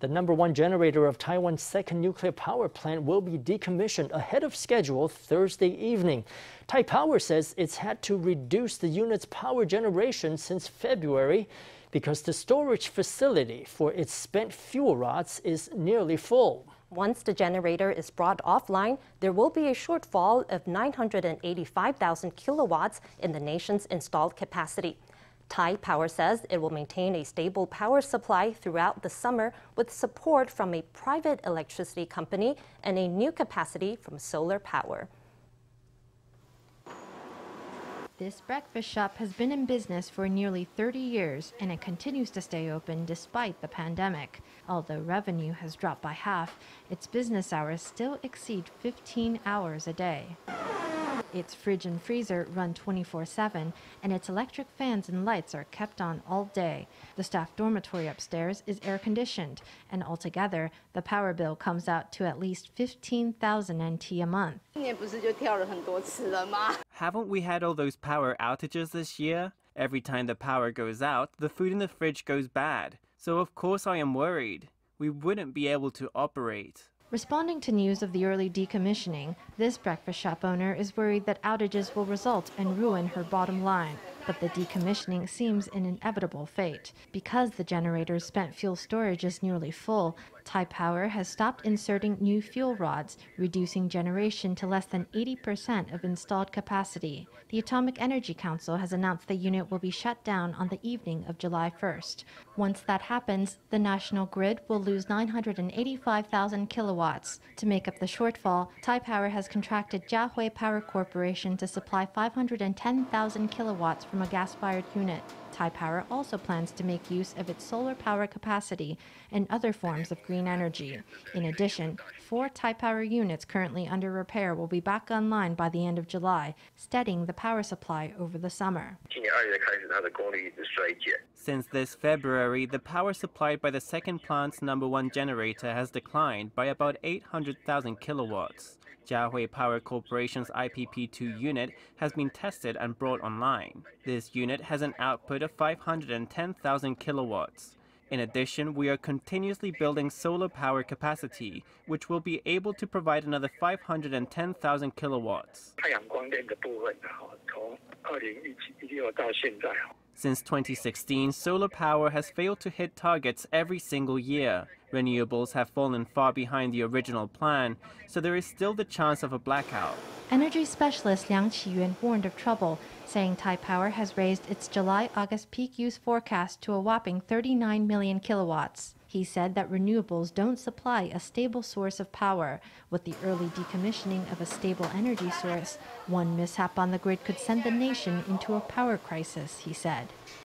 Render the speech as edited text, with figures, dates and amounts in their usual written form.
The number one generator of Taiwan's second nuclear power plant will be decommissioned ahead of schedule Thursday evening. Taipower says it's had to reduce the unit's power generation since February because the storage facility for its spent fuel rods is nearly full. Once the generator is brought offline, there will be a shortfall of 985,000 kilowatts in the nation's installed capacity. Taipower says it will maintain a stable power supply throughout the summer with support from a private electricity company and a new capacity from solar power. This breakfast shop has been in business for nearly 30 years and it continues to stay open despite the pandemic. Although revenue has dropped by half, its business hours still exceed 15 hours a day. Its fridge and freezer run 24/7 and its electric fans and lights are kept on all day. The staff dormitory upstairs is air-conditioned and altogether the power bill comes out to at least 15,000 NT a month. Haven't we had all those power outages this year? Every time the power goes out, the food in the fridge goes bad. So of course I am worried. We wouldn't be able to operate. Responding to news of the early decommissioning, this breakfast shop owner is worried that outages will result and ruin her bottom line. But the decommissioning seems an inevitable fate. Because the generator's spent fuel storage is nearly full, Taipower has stopped inserting new fuel rods, reducing generation to less than 80% of installed capacity. The Atomic Energy Council has announced the unit will be shut down on the evening of July 1st. Once that happens, the national grid will lose 985,000 kilowatts. To make up the shortfall, Taipower has contracted Chiahui Power Corporation to supply 510,000 kilowatts from a gas-fired unit. Taipower also plans to make use of its solar power capacity and other forms of green energy. In addition, 4 Taipower units currently under repair will be back online by the end of July, steadying the power supply over the summer. Since this February, the power supplied by the second plant's number 1 generator has declined by about 800,000 kilowatts. Chiahui Power Corporation's IPP2 unit has been tested and brought online. This unit has an output of 510,000 kilowatts. In addition, we are continuously building solar power capacity, which will be able to provide another 510,000 kilowatts. Since 2016, solar power has failed to hit targets every single year. Renewables have fallen far behind the original plan, so there is still the chance of a blackout. Energy specialist Liang Qiyuan warned of trouble, saying Taipower has raised its July-August peak use forecast to a whopping 39 million kilowatts. He said that renewables don't supply a stable source of power. With the early decommissioning of a stable energy source, one mishap on the grid could send the nation into a power crisis, he said.